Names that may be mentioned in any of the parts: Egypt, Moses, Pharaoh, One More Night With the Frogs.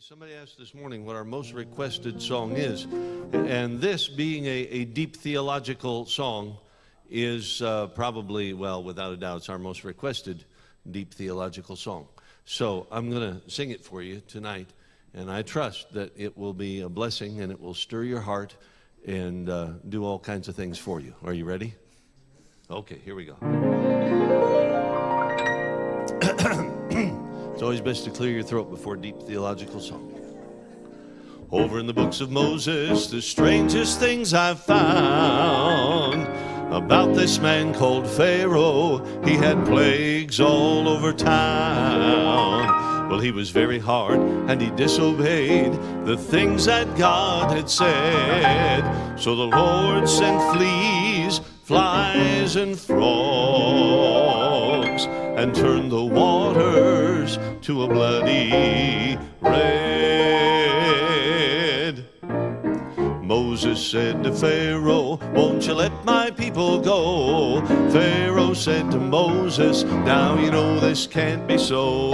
Somebody asked this morning what our most requested song is, and this being a deep theological song is probably, well, without a doubt, it's our most requested deep theological song. So I'm going to sing it for you tonight, and I trust that it will be a blessing and it will stir your heart and do all kinds of things for you. Are you ready? Okay, here we go. It's always best to clear your throat before a deep theological song. Over in the books of Moses, the strangest things I've found about this man called Pharaoh. He had plagues all over town. Well, he was very hard and he disobeyed the things that God had said. So the Lord sent fleas, flies and frogs, and turned the waters to a bloody red. Moses said to Pharaoh, won't you let my people go? Pharaoh said to Moses, now you know this can't be so.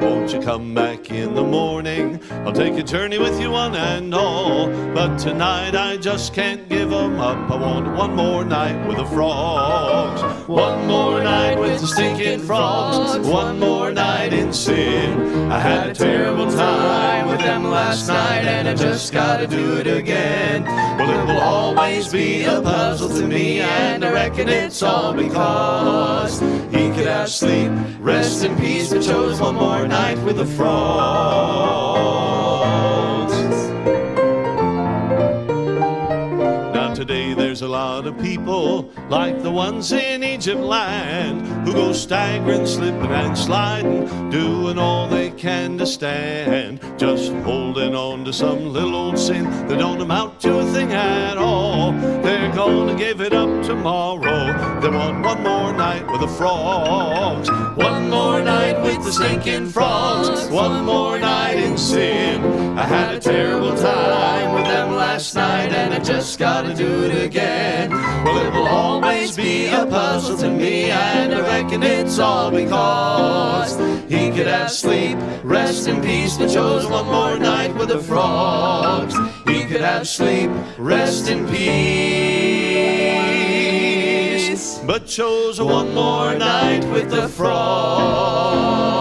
Won't you come back in the morning? I'll take a journey with you one and all. But tonight I just can't give them up. I want one more night with the frogs. One more night with the stinking frogs. One more night in sin. I had a terrible time with them last night, and I just gotta do it again. Well, it will always be a puzzle to me, and I reckon it's all because he could have sleep, rest in peace, but chose one more night with the frogs. Now today there's a lot of people like the ones in Egypt land who go staggering, slipping and sliding, doing all they can to stand, just holding on to some little old sin that don't amount to a thing at all. They're gonna give it up tomorrow. They want one more night with the frogs. One more night with the stinking frogs. One more night in sin. I had a terrible time with them last night, and I just gotta do it again. Well, it will always be a puzzle to me, and I reckon it's all because he could have sleep, rest in peace, but chose one more night with the frogs. He could have sleep, rest in peace, but chose one more night with the frogs.